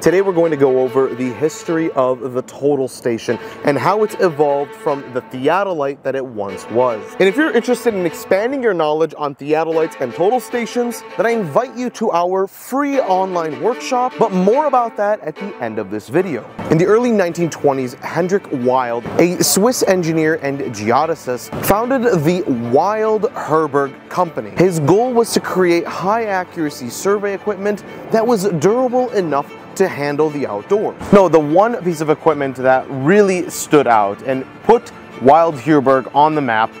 Today we're going to go over the history of the total station and how it's evolved from the theodolite that it once was. And if you're interested in expanding your knowledge on theodolites and total stations, then I invite you to our free online workshop, but more about that at the end of this video. In the early 1920s, Hendrik Wild, a Swiss engineer and geodesist, founded the Wild Heerbrugg company. His goal was to create high accuracy survey equipment that was durable enough to handle the outdoors. No, the one piece of equipment that really stood out and put Wild Heerbrugg on the map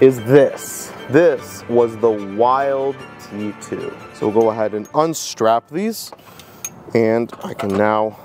is this. This was the Wild T2. So we'll go ahead and unstrap these, and I can now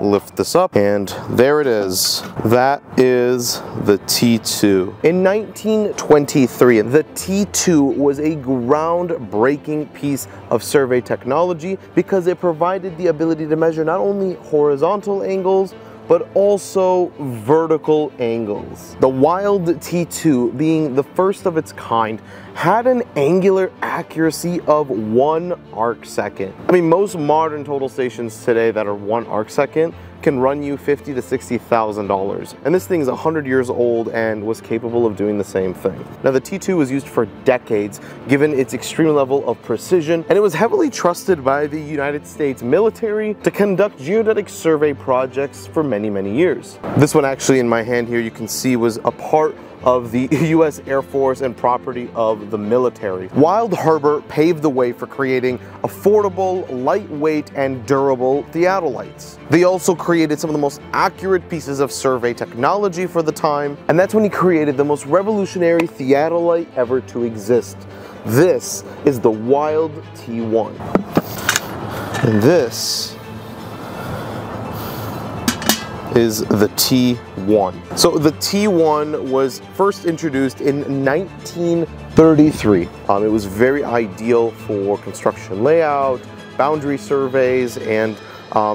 lift this up, and there it is. That is the T2. In 1923, the T2 was a groundbreaking piece of survey technology because it provided the ability to measure not only horizontal angles, but also vertical angles. The Wild T2, being the first of its kind, had an angular accuracy of 1 arc second. I mean, most modern total stations today that are 1 arc second can run you $50,000 to $60,000. And this thing's 100 years old and was capable of doing the same thing. Now, the T2 was used for decades, given its extreme level of precision, and it was heavily trusted by the United States military to conduct geodetic survey projects for many, many years. This one actually in my hand here, you can see, was a part of the US Air Force and property of the military. Wild Heerbrugg paved the way for creating affordable, lightweight, and durable theodolites. They also created some of the most accurate pieces of survey technology for the time, and that's when he created the most revolutionary theodolite ever to exist. This is the Wild T1. And this is the T1. So the T1 was first introduced in 1933. It was very ideal for construction layout, boundary surveys, and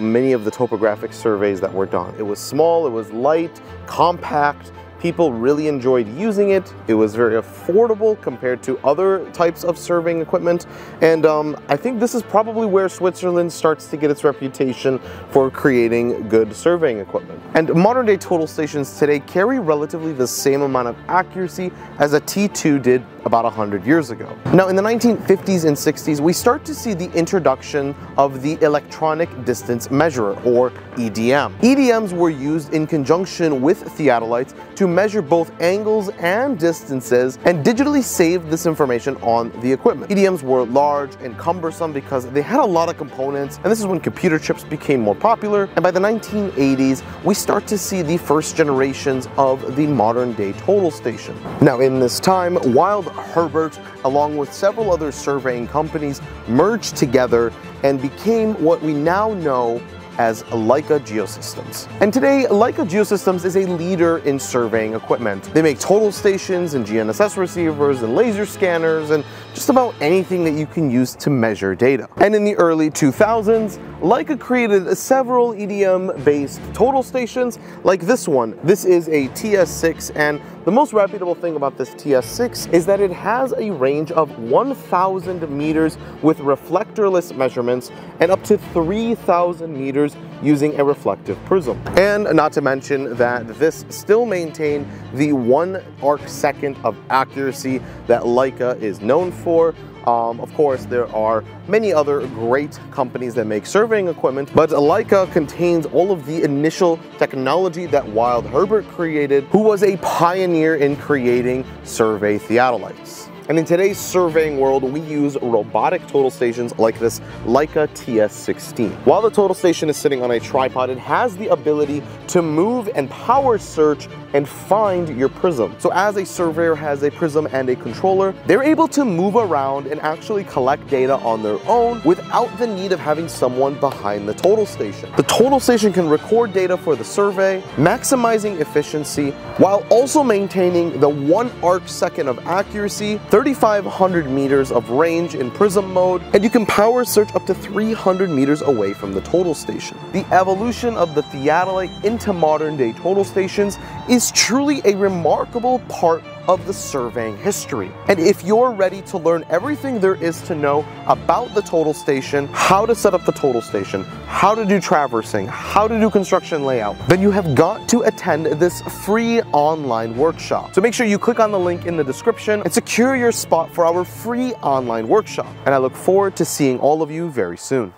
many of the topographic surveys that were done. It was small, it was light, compact. People really enjoyed using it. It was very affordable compared to other types of surveying equipment. And I think this is probably where Switzerland starts to get its reputation for creating good surveying equipment. And modern day total stations today carry relatively the same amount of accuracy as a T2 did about 100 years ago. Now, in the 1950s and 60s, we start to see the introduction of the electronic distance measurer, or EDM. EDMs were used in conjunction with theodolites to measure both angles and distances and digitally save this information on the equipment. EDMs were large and cumbersome because they had a lot of components, and this is when computer chips became more popular. And by the 1980s, we start to see the first generations of the modern day total station. Now, in this time, Wild Heerbrugg, along with several other surveying companies, merged together and became what we now know as Leica Geosystems. And today, Leica Geosystems is a leader in surveying equipment. They make total stations and GNSS receivers and laser scanners and just about anything that you can use to measure data. And in the early 2000s, Leica created several EDM-based total stations like this one. This is a TS6, and the most reputable thing about this TS6 is that it has a range of 1,000 meters with reflectorless measurements and up to 3,000 meters using a reflective prism. And not to mention that this still maintained the 1 arc second of accuracy that Leica is known for. Of course, there are many other great companies that make surveying equipment, but Leica contains all of the initial technology that Wild Heerbrugg created, who was a pioneer in creating survey theodolites. And in today's surveying world, we use robotic total stations like this Leica TS16. While the total station is sitting on a tripod, it has the ability to move and power search and find your prism. So as a surveyor has a prism and a controller, they're able to move around and actually collect data on their own without the need of having someone behind the total station. The total station can record data for the survey, maximizing efficiency, while also maintaining the 1 arc second of accuracy, 3,500 meters of range in prism mode, and you can power search up to 300 meters away from the total station. The evolution of the theodolite into modern day total stations is truly a remarkable part of the surveying history. And if you're ready to learn everything there is to know about the total station, how to set up the total station, how to do traversing, how to do construction layout, then you have got to attend this free online workshop. So make sure you click on the link in the description and secure your spot for our free online workshop. And I look forward to seeing all of you very soon.